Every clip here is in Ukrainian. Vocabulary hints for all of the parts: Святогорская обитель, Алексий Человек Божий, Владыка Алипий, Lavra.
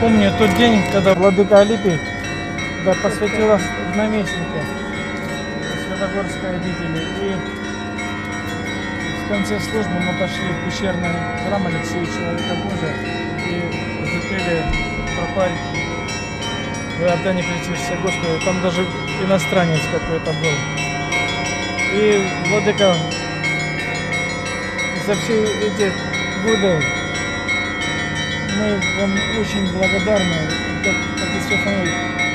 помню тот день, когда Владыка Алипий посвятила наместника Святогорской обители. И в конце службы мы пошли в пещерный храм Алексия Человека Божия и запели «Пропарь в Иордане крестишься Господи». Там даже иностранец какой-то был. И Владыка за все эти годы, мы вам очень благодарны,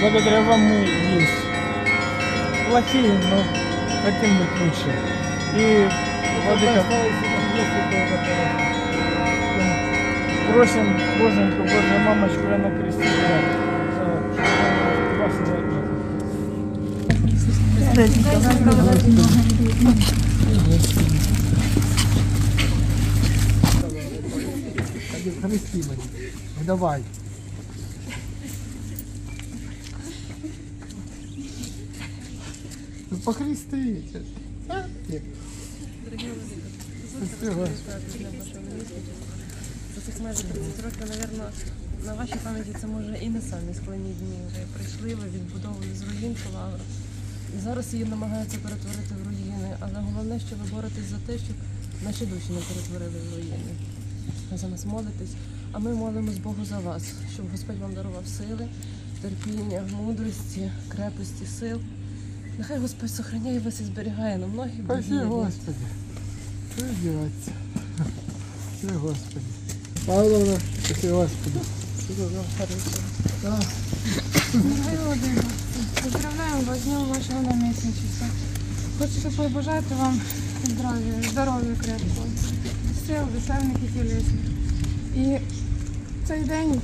благодаря вам мы есть. Плохие, но хотим быть лучше. И Владыка, просим Боженьку, Божью мамочку, она крестила. Христи мне, давай. Ну похристи. Дорогие Владыка, за цих майже 30 років, наверное, на вашій пам'яті це може і не самі складні дні. Вже прийшли, ви відбудовували з руїн цю лавру. І зараз її намагаються перетворити в руїни. Але головне, що ви боретесь за те, щоб наші душі не перетворили в руїни. За нас молитесь, а ми молимось Богу за вас, щоб Господь вам дарував сили, терпіння, мудрості, крепості, сил. Нехай Господь сохраняє вас і зберігає на многі Божі. Спасибо, Господи. Що діватися? Все, Господи. Павловна, все, Господи. Поздравляємо вас з днем вашого намісничества. Хочеться побажати вам здоров'я крепкого. Досягнення тілесних. І цей день,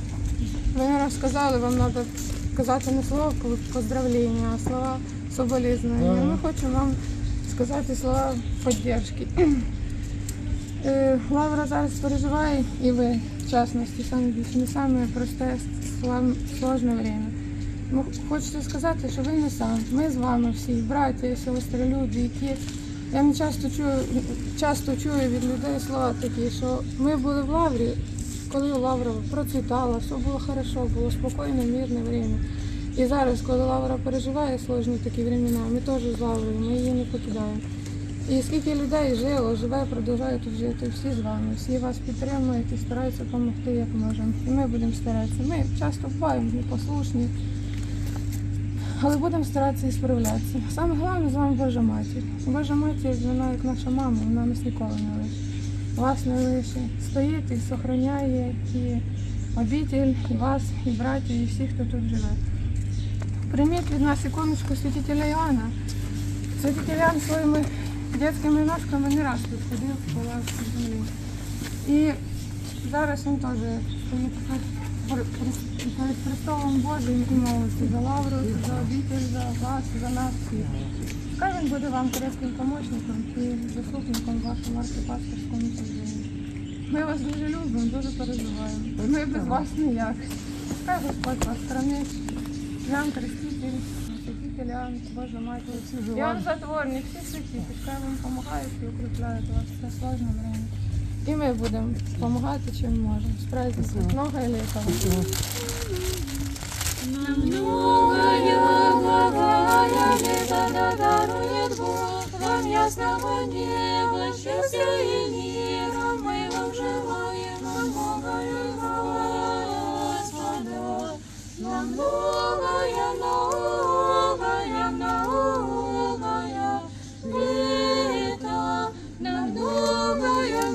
ви не розказали, вам треба казати не слова поздравлення, а слова соболізнення. Ми хочемо вам сказати слова підтримки. Лавра зараз переживає, і ви, в частності, не саме просте, сложне время. Ми хочемо сказати, що ви не сам, ми з вами всі, браття, сестри, люди, які... Я не часто чую від людей слова такі, що ми були в лаврі, коли лавра процвітала, все було добре, було спокійне, мирне время. І зараз, коли лавра переживає складні такі времена, ми теж з лаврою, ми її не покидаємо. І скільки людей жило, живе, продовжує тут жити, всі з вами, всі вас підтримують і стараються допомогти, як можемо. І ми будемо старатися. Ми часто буваємо непослушні, але будемо старатися і справлятися. Саме головне з вами Божа Матір. Божа Матір, вона як наша мама, вона нас ніколи не лише. Вас не лише. Стоїть і зберігає і обитель, і вас, і братів, і всіх, хто тут живе. Прийміть від нас іконочку Святителя Іоанна. Святитель Іоанн своїми дитячими ножками не раз тут ходив по лавській землі. І зараз він теж стоїть перед Христовим Божим і молиться за лавру, за обитель, за вас, за нас всіх. Хай він буде вам крепким помічником і заступником вашому архіпасторському служінні. Ми вас дуже любимо, дуже переживаємо. Ми без вас ніяк. Хай Господь вас хранить. Іоанн Креститель, Святитель Іоанн, Божа Матір, Іоанн Затворник, всі святі. Хай вам допомагають і укріпляють вас в це складне время. І ми будемо допомагати, чим можемо. Справитися з много і лікарів. Многое благая лето дарует Бог, нам ясного неба, счастья и мира, мы вам желаем, нам многое Господа, нам многое, многое, многое лето, нам многое, многое.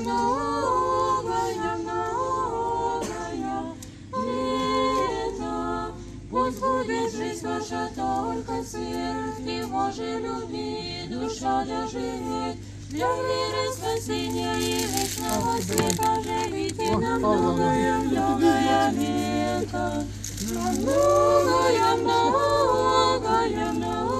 Пусть будет жизнь ваша только свет, и Божьей любви душа доживет. Для мира спасения и вечного света живите на многое, многое лето. На многое, многое, многое.